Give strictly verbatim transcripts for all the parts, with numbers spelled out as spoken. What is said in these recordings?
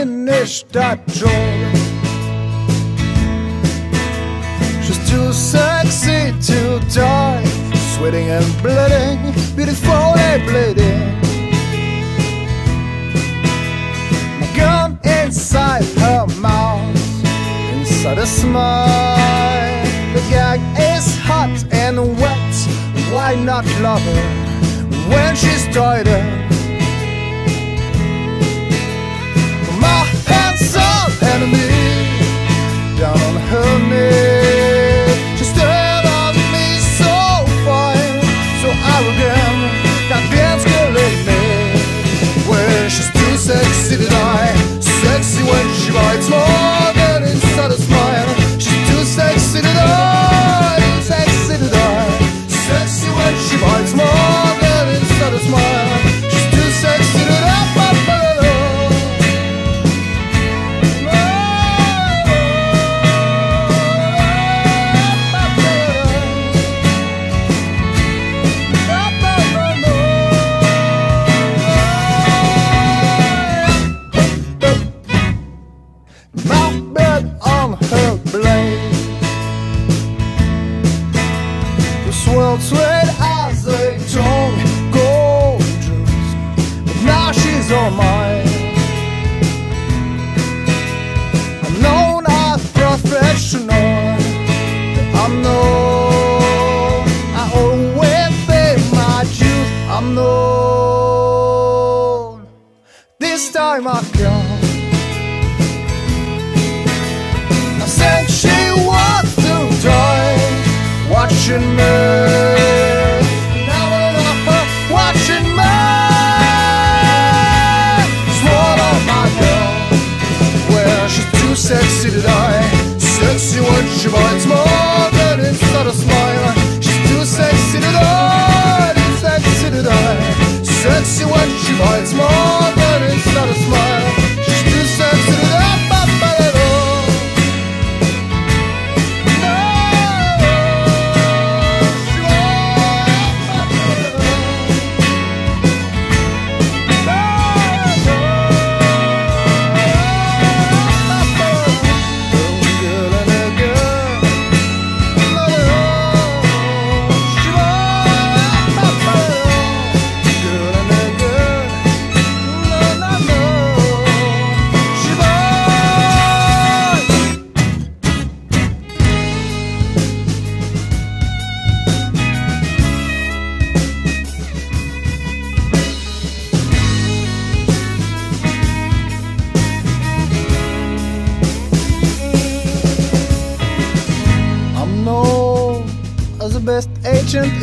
in esta troll. She's too sexy to die, sweating and bleeding, beautiful and bleeding. My gun inside her mouth, inside a smile. The gag is hot and wet, why not love her when she's tired? My hands on enemy, down on her knee. She stared at me so fine, so arrogant, that dance could leave me. Well, she's too sexy to die, sexy when she bites more than inside a smile. She's too sexy to die, sexy to die, sexy when she bites more than inside a smile. She's too sexy to die.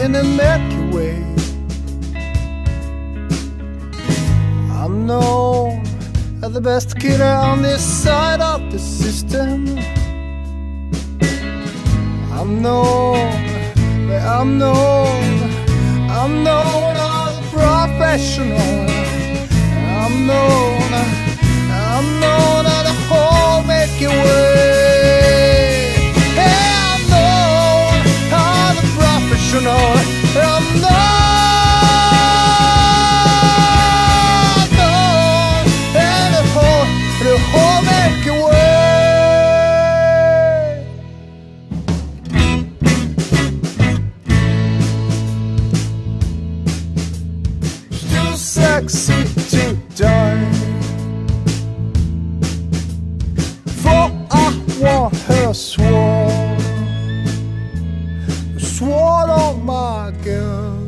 In the Milky Way, I'm known as the best killer on this side of the system. I'm known, I'm known, I'm known as a professional. I'm known, I'm known as the whole Milky Way. I'm known and the whole, the whole Milky Way. She's too sexy to die, for I want her sword. Sword on my girl.